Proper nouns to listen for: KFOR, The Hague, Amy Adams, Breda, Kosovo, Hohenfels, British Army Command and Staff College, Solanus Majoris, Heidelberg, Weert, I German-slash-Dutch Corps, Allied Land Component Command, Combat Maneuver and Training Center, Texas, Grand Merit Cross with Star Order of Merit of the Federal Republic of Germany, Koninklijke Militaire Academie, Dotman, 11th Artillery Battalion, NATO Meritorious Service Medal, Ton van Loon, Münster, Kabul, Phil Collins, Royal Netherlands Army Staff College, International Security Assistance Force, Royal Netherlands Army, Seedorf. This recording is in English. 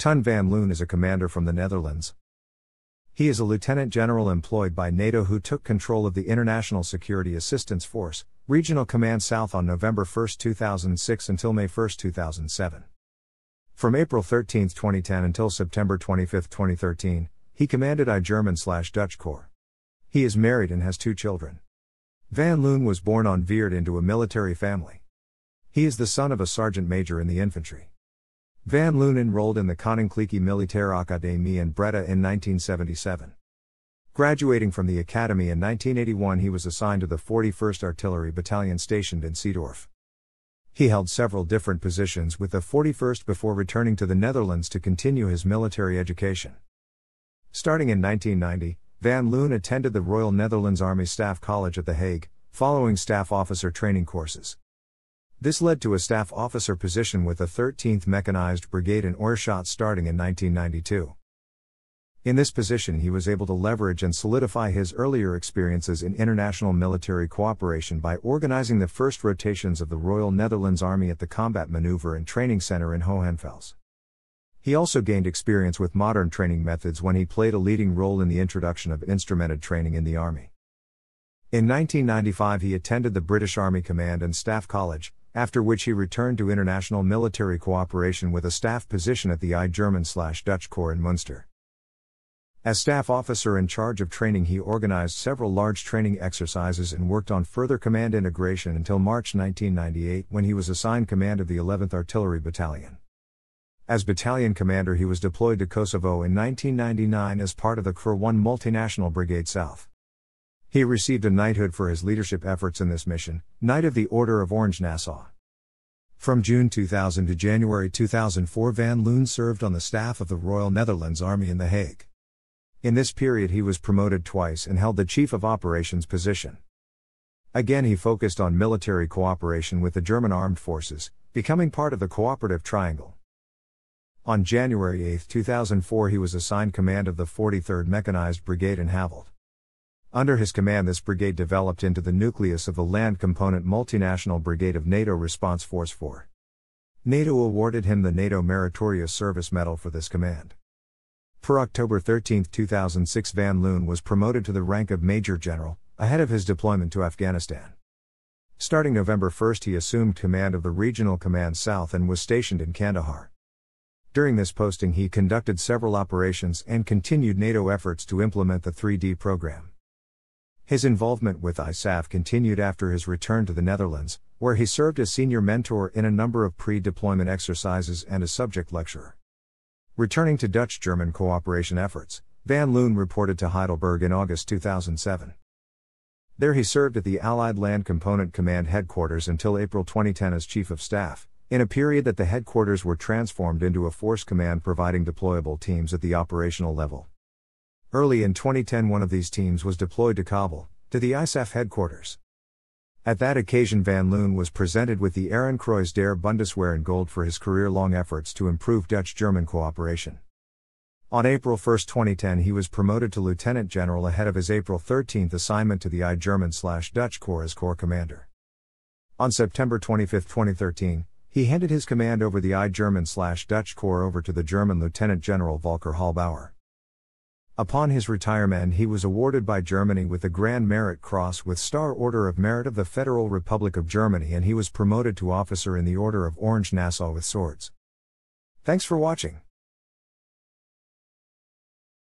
Ton van Loon is a commander from the Netherlands. He is a lieutenant general employed by NATO who took control of the International Security Assistance Force, Regional Command South on November 1, 2006 until May 1, 2007. From April 13, 2010 until September 25, 2013, he commanded I German-slash-Dutch Corps. He is married and has two children. Van Loon was born on Weert into a military family. He is the son of a sergeant major in the infantry. Van Loon enrolled in the Koninklijke Militaire Academie in Breda in 1977. Graduating from the academy in 1981, he was assigned to the 41st Artillery Battalion stationed in Seedorf. He held several different positions with the 41st before returning to the Netherlands to continue his military education. Starting in 1990, Van Loon attended the Royal Netherlands Army Staff College at The Hague, following staff officer training courses. This led to a staff officer position with the 13th Mechanized Brigade in Oirschot starting in 1992. In this position, he was able to leverage and solidify his earlier experiences in international military cooperation by organizing the first rotations of the Royal Netherlands Army at the Combat Maneuver and Training Center in Hohenfels. He also gained experience with modern training methods when he played a leading role in the introduction of instrumented training in the Army. In 1995, he attended the British Army Command and Staff College, after which he returned to international military cooperation with a staff position at the I German-slash-Dutch Corps in Münster. As staff officer in charge of training, he organized several large training exercises and worked on further command integration until March 1998 when he was assigned command of the 11th Artillery Battalion. As battalion commander, he was deployed to Kosovo in 1999 as part of the KFOR multinational Brigade South. He received a knighthood for his leadership efforts in this mission, Knight of the Order of Orange Nassau. From June 2000 to January 2004, Van Loon served on the staff of the Royal Netherlands Army in The Hague. In this period, he was promoted twice and held the Chief of Operations position. Again, he focused on military cooperation with the German Armed Forces, becoming part of the Cooperative Triangle. On January 8, 2004, he was assigned command of the 43rd Mechanized Brigade in Havelte. Under his command, this brigade developed into the nucleus of the Land Component Multinational Brigade of NATO Response Force 4. NATO awarded him the NATO Meritorious Service Medal for this command. Per October 13, 2006, Van Loon was promoted to the rank of Major General, ahead of his deployment to Afghanistan. Starting November 1, he assumed command of the Regional Command South and was stationed in Kandahar. During this posting, he conducted several operations and continued NATO efforts to implement the 3D program. His involvement with ISAF continued after his return to the Netherlands, where he served as senior mentor in a number of pre-deployment exercises and as subject lecturer. Returning to Dutch-German cooperation efforts, Van Loon reported to Heidelberg in August 2007. There he served at the Allied Land Component Command headquarters until April 2010 as Chief of Staff, in a period that the headquarters were transformed into a force command providing deployable teams at the operational level. Early in 2010, one of these teams was deployed to Kabul, to the ISAF headquarters. At that occasion, Van Loon was presented with the Ehrenkreuz der Bundeswehr in gold for his career-long efforts to improve Dutch-German cooperation. On April 1, 2010, he was promoted to lieutenant general ahead of his April 13 assignment to the I German-slash-Dutch Corps as Corps commander. On September 25, 2013, he handed his command over the I German-slash-Dutch Corps over to the German Lieutenant General Volker Hallbauer. Upon his retirement, he was awarded by Germany with the Grand Merit Cross with Star Order of Merit of the Federal Republic of Germany, and he was promoted to officer in the Order of Orange Nassau with swords. Thanks for watching.